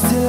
close till